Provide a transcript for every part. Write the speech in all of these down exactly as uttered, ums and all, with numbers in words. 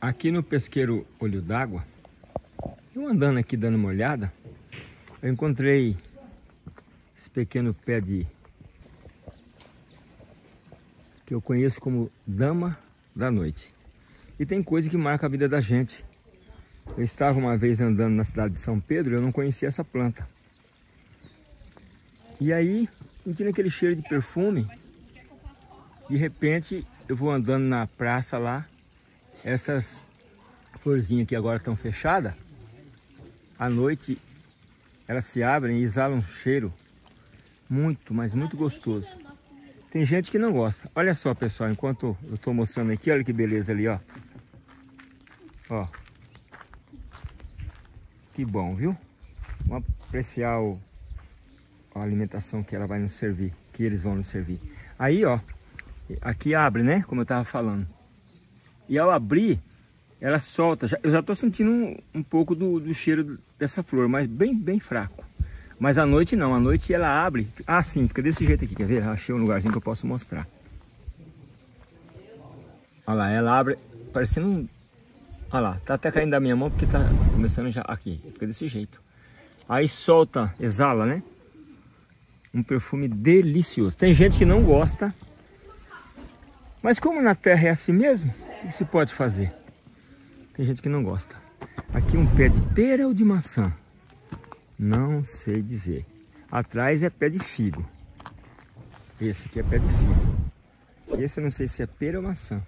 Aqui no Pesqueiro Olho d'Água, eu andando aqui dando uma olhada, eu encontrei esse pequeno pé de que eu conheço como Dama da Noite. E tem coisa que marca a vida da gente. Eu estava uma vez andando na cidade de São Pedro e eu não conhecia essa planta. E aí, sentindo aquele cheiro de perfume, de repente eu vou andando na praça lá, essas florzinhas que agora estão fechadas, à noite elas se abrem e exalam um cheiro muito, mas muito gostoso. Tem gente que não gosta. Olha só, pessoal, enquanto eu estou mostrando aqui, olha que beleza ali, ó. Ó. Que bom, viu? Vamos apreciar o, a alimentação que ela vai nos servir, que eles vão nos servir. Aí, ó, aqui abre, né? Como eu estava falando. E ao abrir, ela solta. Já, eu já estou sentindo um, um pouco do, do cheiro dessa flor, mas bem, bem fraco. Mas à noite não, à noite ela abre. Ah, sim, fica desse jeito aqui, quer ver? Achei um lugarzinho que eu posso mostrar. Olha lá, ela abre parecendo um... Olha lá, tá até caindo da minha mão porque tá começando já aqui. Fica desse jeito. Aí solta, exala, né? Um perfume delicioso. Tem gente que não gosta. Mas como na terra é assim mesmo, o que se pode fazer? Tem gente que não gosta. Aqui um pé de pera ou de maçã? Não sei dizer. Atrás é pé de figo. Esse aqui é pé de figo. Esse eu não sei se é pera ou maçã.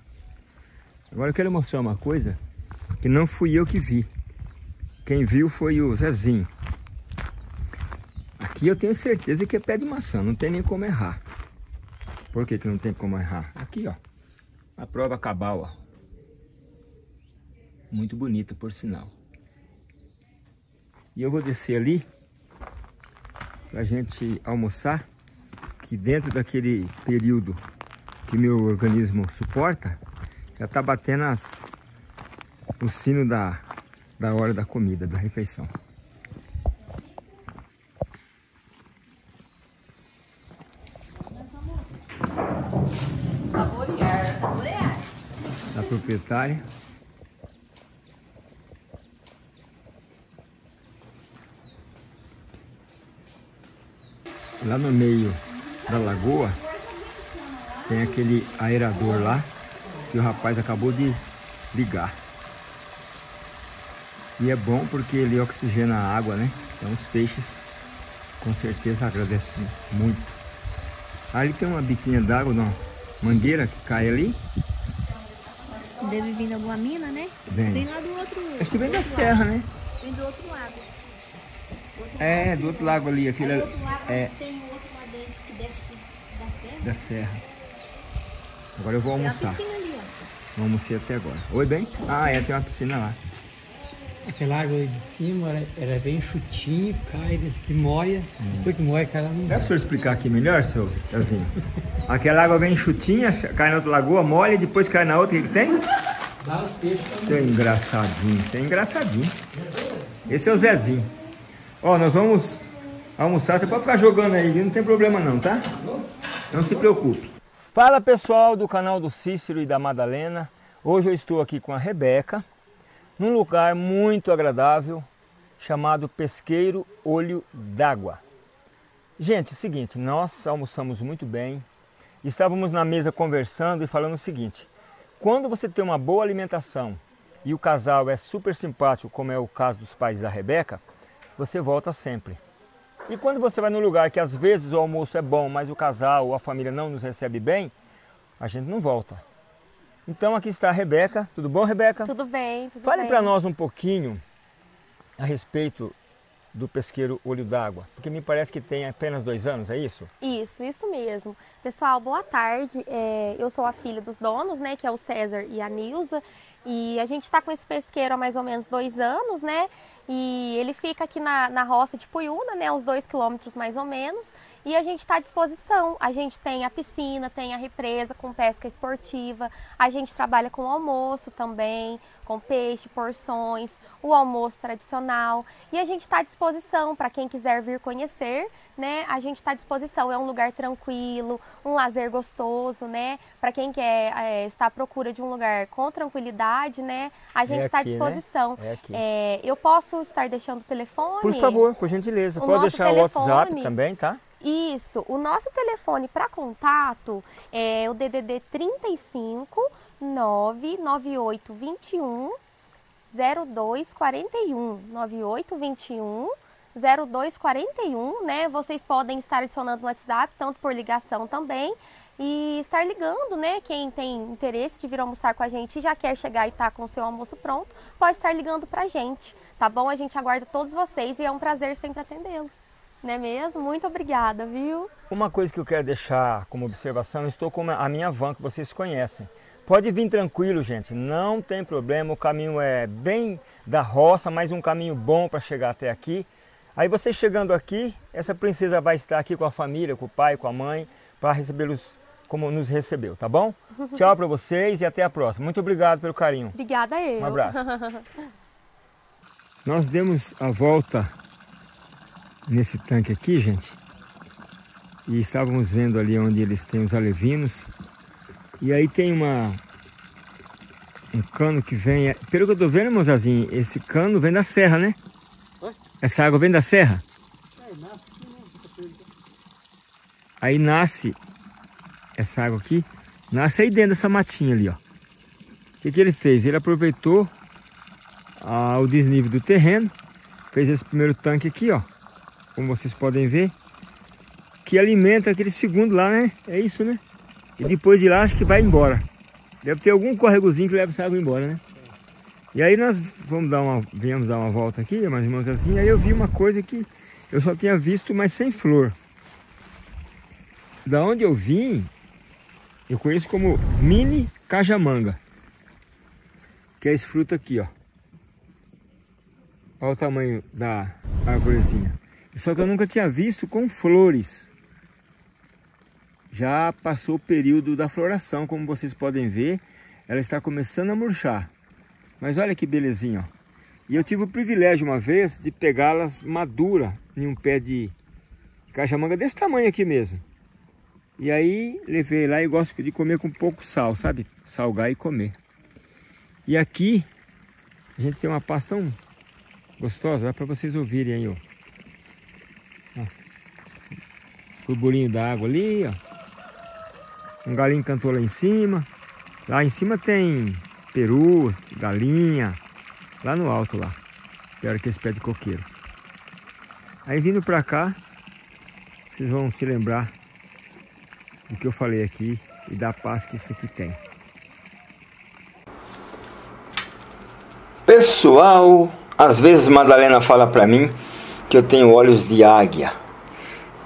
Agora eu quero mostrar uma coisa que não fui eu que vi. Quem viu foi o Zezinho. Aqui eu tenho certeza que é pé de maçã. Não tem nem como errar. Por que que não tem como errar? Aqui, ó. A prova cabal, ó. Muito bonita, por sinal. E eu vou descer ali para a gente almoçar, que dentro daquele período que meu organismo suporta, já está batendo as, o sino da, da hora da comida, da refeição. A proprietária. Lá no meio da lagoa tem aquele aerador lá que o rapaz acabou de ligar. E é bom porque ele oxigena a água, né? Então os peixes com certeza agradecem muito. Ali tem uma biquinha d'água, uma mangueira que cai ali. Deve vir de alguma mina, né? Vem. Vem lá do outro... Acho que vem da serra, né? Vem do outro lado. É, do outro lago ali, aquele ali. É, tem um outro lá dentro que desce da serra. Da serra. Agora eu vou almoçar. Tem uma piscina ali, ó. Não almocei até agora. Oi, bem? Ah, é, tem uma piscina lá. Aquela água ali de cima, ela é bem chutinho, cai, desce que molha. Hum. Depois que molha, cai lá no... Dá para o senhor explicar aqui melhor, seu Zezinho? Aquela água vem chutinha, cai na outra lagoa, molha e depois cai na outra, o que que tem? Dá os peixes também. Seu engraçadinho, seu engraçadinho. Esse é o Zezinho. Ó, nós vamos almoçar, você pode ficar jogando aí, não tem problema não, tá? Não se preocupe. Fala pessoal do canal do Cícero e da Madalena. Hoje eu estou aqui com a Rebeca, num lugar muito agradável, chamado Pesqueiro Olho d'Água. Gente, é o seguinte, nós almoçamos muito bem, estávamos na mesa conversando e falando o seguinte, quando você tem uma boa alimentação e o casal é super simpático, como é o caso dos pais da Rebeca, você volta sempre. E quando você vai num lugar que às vezes o almoço é bom, mas o casal ou a família não nos recebe bem, a gente não volta. Então aqui está a Rebeca. Tudo bom, Rebeca? Tudo bem, tudo bem. Fale para nós um pouquinho a respeito do Pesqueiro Olho d'Água, porque me parece que tem apenas dois anos, é isso? Isso, isso mesmo. Pessoal, boa tarde. É, eu sou a filha dos donos, né, que é o César e a Nilza. E a gente está com esse pesqueiro há mais ou menos dois anos, né? E ele fica aqui na, na roça de Ipuiuna, né, uns dois quilômetros mais ou menos, e a gente está à disposição. A gente tem a piscina, tem a represa com pesca esportiva, a gente trabalha com almoço também, com peixe, porções, o almoço tradicional. E a gente está à disposição para quem quiser vir conhecer, né, a gente está à disposição. É um lugar tranquilo, um lazer gostoso, né, para quem quer é, estar à procura de um lugar com tranquilidade, né, a gente está à disposição. É aqui, né? É aqui. É, eu posso estar deixando o telefone? Por favor, por gentileza. O Pode deixar telefone, o WhatsApp também, tá? Isso. O nosso telefone para contato é o D D D trinta e cinco, nove nove oito, vinte e um, zero dois quarenta e um. nove oito dois um, zero dois quatro um, né? Vocês podem estar adicionando no WhatsApp, tanto por ligação também. E estar ligando, né? Quem tem interesse de vir almoçar com a gente e já quer chegar e tá com o seu almoço pronto, pode estar ligando pra gente, tá bom? A gente aguarda todos vocês e é um prazer sempre atendê-los, não é mesmo? Muito obrigada, viu? Uma coisa que eu quero deixar como observação, eu estou com a minha van que vocês conhecem. Pode vir tranquilo, gente, não tem problema, o caminho é bem da roça, mas um caminho bom para chegar até aqui. Aí você chegando aqui, essa princesa vai estar aqui com a família, com o pai, com a mãe, para recebê-los como nos recebeu, tá bom? Tchau pra vocês e até a próxima. Muito obrigado pelo carinho. Obrigada a eu. Um abraço. Nós demos a volta nesse tanque aqui, gente, e estávamos vendo ali onde eles têm os alevinos, e aí tem uma um cano que vem, pelo que eu tô vendo, meu Zezinho, esse cano vem da serra, né? Oi? Essa água vem da serra? É, nasce aqui, né? Aí nasce essa água aqui, nasce aí dentro dessa matinha ali, ó. O que que ele fez? Ele aproveitou a, o desnível do terreno, fez esse primeiro tanque aqui, ó, como vocês podem ver, que alimenta aquele segundo lá, né? É isso, né? E depois de lá acho que vai embora. Deve ter algum córregozinho que leva essa água embora, né? E aí nós vamos dar uma, viemos dar uma volta aqui, mais ou menos assim, aí eu vi uma coisa que eu só tinha visto, mas sem flor. Da onde eu vim, eu conheço como mini caixa-manga, que é esse fruto aqui, ó. Olha o tamanho da arvorezinha. Só que eu nunca tinha visto com flores. Já passou o período da floração, como vocês podem ver. Ela está começando a murchar. Mas olha que belezinha, ó. E eu tive o privilégio uma vez de pegá-las madura em um pé de caixa-manga desse tamanho aqui mesmo. E aí levei lá e gosto de comer com pouco sal, sabe? Salgar e comer. E aqui a gente tem uma pasta tão gostosa, dá para vocês ouvirem aí, ó. Ó. O burburinho da água ali, ó. Um galinho cantou lá em cima. Lá em cima tem peru, galinha. Lá no alto lá. Pior que esse pé de coqueiro. Aí vindo para cá, vocês vão se lembrar do que eu falei aqui e da paz que isso aqui tem. Pessoal, às vezes Madalena fala para mim que eu tenho olhos de águia.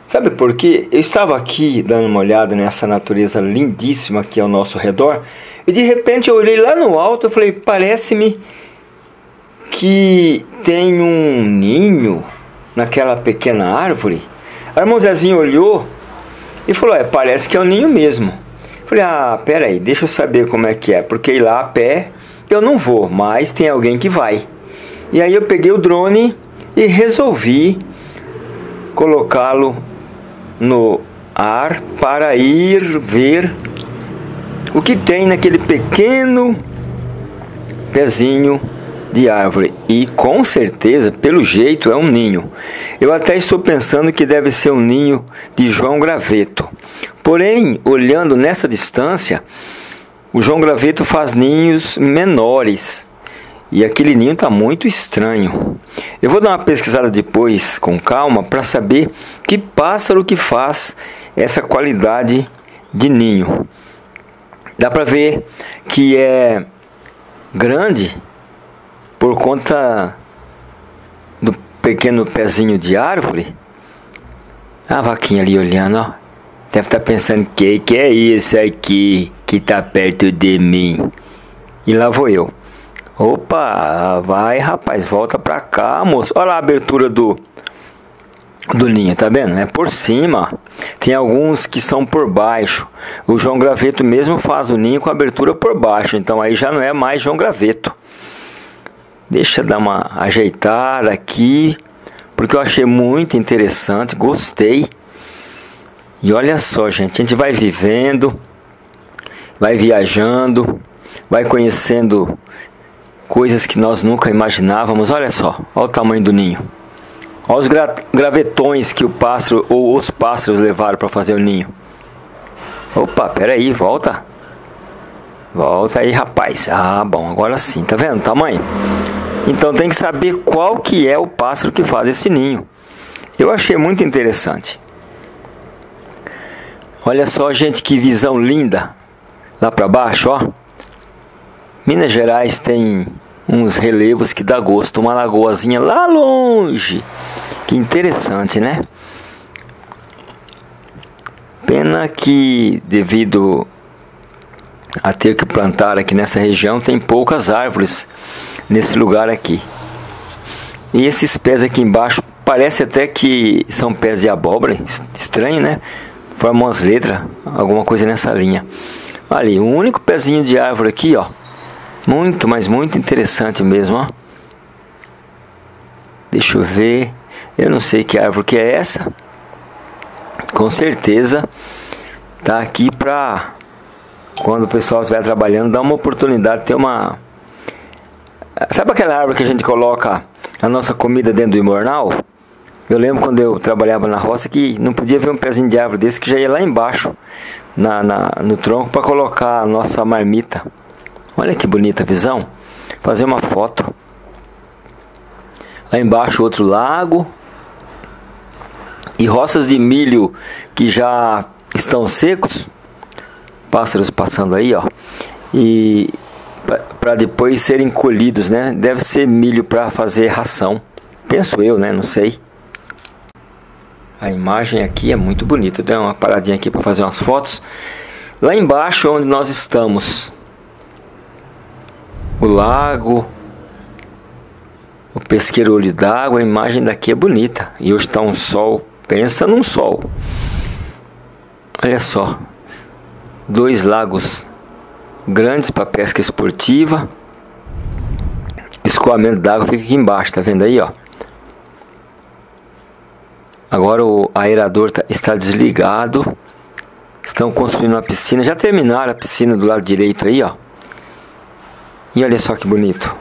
Sabe por quê? Eu estava aqui dando uma olhada nessa natureza lindíssima que é ao nosso redor e de repente eu olhei lá no alto e falei, parece-me que tem um ninho naquela pequena árvore. A irmã Zezinho olhou e falou, é, parece que é um ninho mesmo. Falei, ah, peraí, deixa eu saber como é que é, porque ir lá a pé eu não vou, mas tem alguém que vai. E aí eu peguei o drone e resolvi colocá-lo no ar para ir ver o que tem naquele pequeno pezinho de árvore. E com certeza, pelo jeito, é um ninho. Eu até estou pensando que deve ser um ninho de João Graveto. Porém, olhando nessa distância, o João Graveto faz ninhos menores. E aquele ninho está muito estranho. Eu vou dar uma pesquisada depois, com calma, para saber que pássaro que faz essa qualidade de ninho. Dá para ver que é grande por conta do pequeno pezinho de árvore. A vaquinha ali olhando, ó. Deve estar pensando, que que é isso aqui que está perto de mim? E lá vou eu. Opa, vai rapaz, volta pra cá, moço. Olha lá a abertura do do ninho, tá vendo? É por cima. Tem alguns que são por baixo. O João Graveto mesmo faz o ninho com a abertura por baixo. Então aí já não é mais João Graveto. Deixa eu dar uma ajeitada aqui, porque eu achei muito interessante, gostei. E olha só, gente, a gente vai vivendo, vai viajando, vai conhecendo coisas que nós nunca imaginávamos. Olha só, olha o tamanho do ninho. Olha os gra gravetões que o pássaro ou os pássaros levaram para fazer o ninho. Opa, peraí, volta. Volta aí, rapaz. Ah, bom, agora sim. Tá vendo o tamanho? Então tem que saber qual que é o pássaro que faz esse ninho. Eu achei muito interessante. Olha só, gente, que visão linda. Lá para baixo, ó. Minas Gerais tem uns relevos que dá gosto. Uma lagoazinha lá longe. Que interessante, né? Pena que, devido a ter que plantar aqui nessa região, tem poucas árvores nesse lugar aqui. E esses pés aqui embaixo, parece até que são pés de abóbora. Estranho, né? Formam as letras, alguma coisa nessa linha. Ali, um único pezinho de árvore aqui, ó. Muito, mas muito interessante mesmo, ó. Deixa eu ver. Eu não sei que árvore que é essa. Com certeza tá aqui pra quando o pessoal estiver trabalhando, dá uma oportunidade, ter uma... Sabe aquela árvore que a gente coloca a nossa comida dentro do imornal? Eu lembro quando eu trabalhava na roça que não podia ver um pezinho de árvore desse que já ia lá embaixo, na, na, no tronco, para colocar a nossa marmita. Olha que bonita a visão. Fazer uma foto. Lá embaixo outro lago. E roças de milho que já estão secos. Pássaros passando aí, ó. E para depois serem colhidos, né? Deve ser milho para fazer ração. Penso eu, né? Não sei. A imagem aqui é muito bonita. Deu uma paradinha aqui para fazer umas fotos. Lá embaixo é onde nós estamos. O lago, o Pesqueiro Olho d'Água, a imagem daqui é bonita. E hoje está um sol, pensa num sol. Olha só, dois lagos grandes para pesca esportiva. Escoamento d'água fica aqui embaixo, tá vendo aí, ó? Agora o aerador está desligado. Estão construindo uma piscina, já terminaram a piscina do lado direito aí, ó. E olha só que bonito.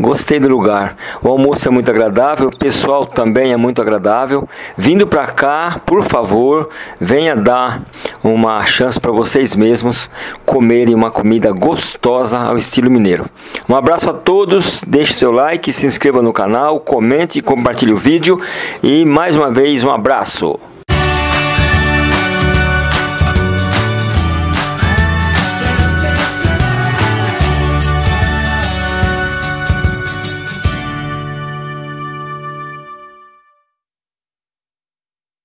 Gostei do lugar. O almoço é muito agradável. O pessoal também é muito agradável. Vindo para cá, por favor, venha dar uma chance para vocês mesmos comerem uma comida gostosa ao estilo mineiro. Um abraço a todos. Deixe seu like, se inscreva no canal, comente e compartilhe o vídeo. E mais uma vez, um abraço.